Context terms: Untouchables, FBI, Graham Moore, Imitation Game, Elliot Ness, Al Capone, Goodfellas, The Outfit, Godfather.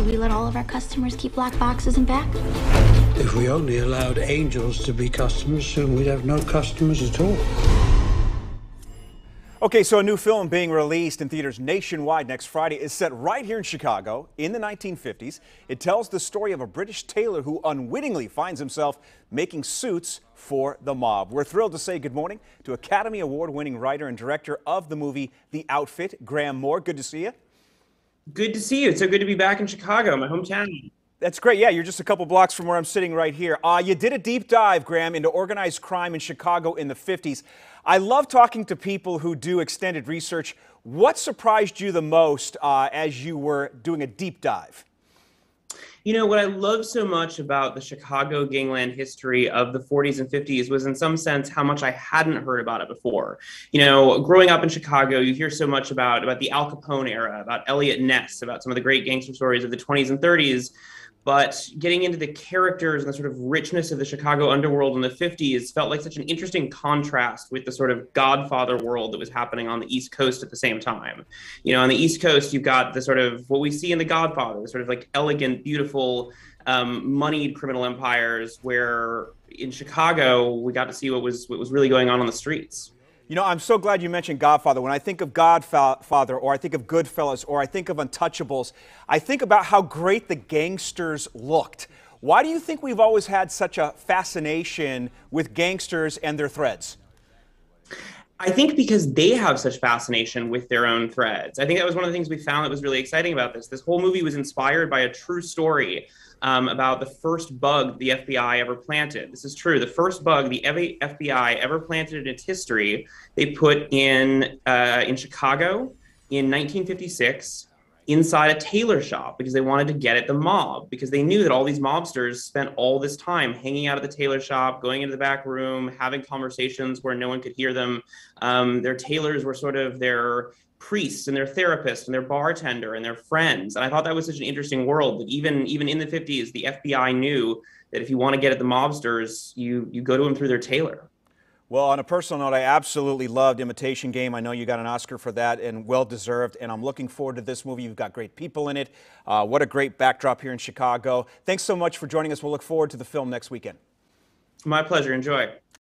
Do we let all of our customers keep black boxes in back? If we only allowed angels to be customers, soon we'd have no customers at all. Okay, so a new film being released in theaters nationwide next Friday is set right here in Chicago in the 1950s. It tells the story of a British tailor who unwittingly finds himself making suits for the mob. We're thrilled to say good morning to Academy Award-winning writer and director of the movie The Outfit, Graham Moore. Good to see you. Good to see you. It's so good to be back in Chicago, my hometown. That's great. Yeah, you're just a couple blocks from where I'm sitting right here. You did a deep dive, Graham, into organized crime in Chicago in the 50s. I love talking to people who do extended research. What surprised you the most as you were doing a deep dive? You know, what I love so much about the Chicago gangland history of the 40s and 50s was, in some sense, how much I hadn't heard about it before. You know, growing up in Chicago, you hear so much about the Al Capone era, about Elliot Ness, about some of the great gangster stories of the 20s and 30s. But getting into the characters and the sort of richness of the Chicago underworld in the 50s felt like such an interesting contrast with the sort of Godfather world that was happening on the East Coast at the same time. You know, on the East Coast, you've got the sort of what we see in the Godfather, the sort of like elegant, beautiful, moneyed criminal empires, where in Chicago, we got to see what was really going on the streets. You know, I'm so glad you mentioned Godfather. When I think of Godfather, or I think of Goodfellas, or I think of Untouchables, I think about how great the gangsters looked. Why do you think we've always had such a fascination with gangsters and their threads? I think because they have such fascination with their own threads. I think that was one of the things we found that was really exciting about this. This whole movie was inspired by a true story about the first bug the FBI ever planted. This is true. The first bug the FBI ever planted in its history, they put in Chicago in 1956 inside a tailor shop because they wanted to get at the mob, because they knew that all these mobsters spent all this time hanging out at the tailor shop, going into the back room, having conversations where no one could hear them. Their tailors were sort of their priests and their therapists and their bartender and their friends. And I thought that was such an interesting world that even in the 50s, the FBI knew that if you want to get at the mobsters, you go to them through their tailor. Well, on a personal note, I absolutely loved Imitation Game. I know you got an Oscar for that, and well-deserved, and I'm looking forward to this movie. You've got great people in it. What a great backdrop here in Chicago. Thanks so much for joining us. We'll look forward to the film next weekend. My pleasure. Enjoy.